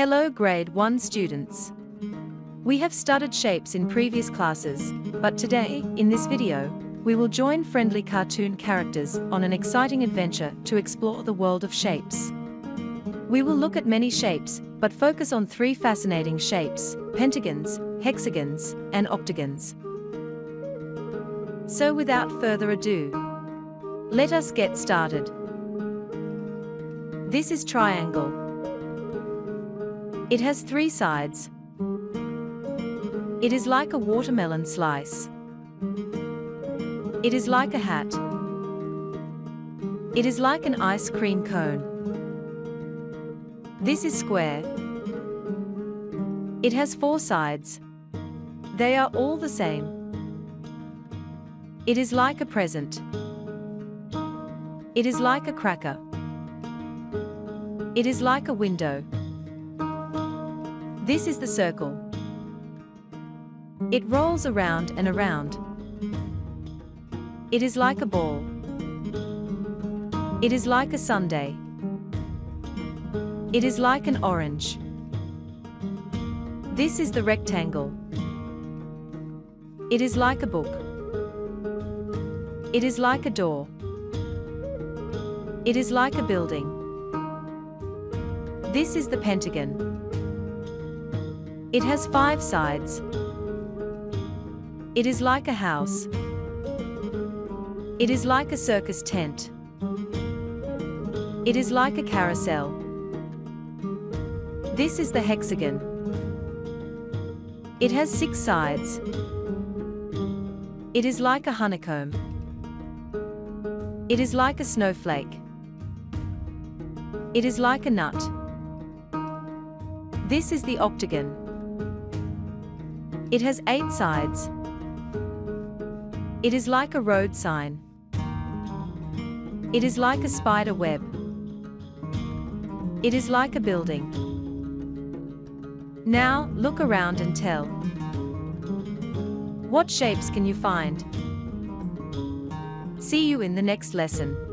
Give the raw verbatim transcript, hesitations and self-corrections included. Hello grade one students. We have studied shapes in previous classes, but today, in this video, we will join friendly cartoon characters on an exciting adventure to explore the world of shapes. We will look at many shapes, but focus on three fascinating shapes: pentagons, hexagons, and octagons. So without further ado, let us get started. This is triangle. It has three sides. It is like a watermelon slice. It is like a hat. It is like an ice cream cone. This is square. It has four sides. They are all the same. It is like a present. It is like a cracker. It is like a window. This is the circle. It rolls around and around. It is like a ball. It is like a sundae. It is like an orange. This is the rectangle. It is like a book. It is like a door. It is like a building. This is the pentagon. It has five sides. It is like a house. It is like a circus tent. It is like a carousel. This is the hexagon. It has six sides. It is like a honeycomb. It is like a snowflake. It is like a nut. This is the octagon. It has eight sides. It is like a road sign. It is like a spider web. It is like a building. Now, look around and tell. What shapes can you find? See you in the next lesson.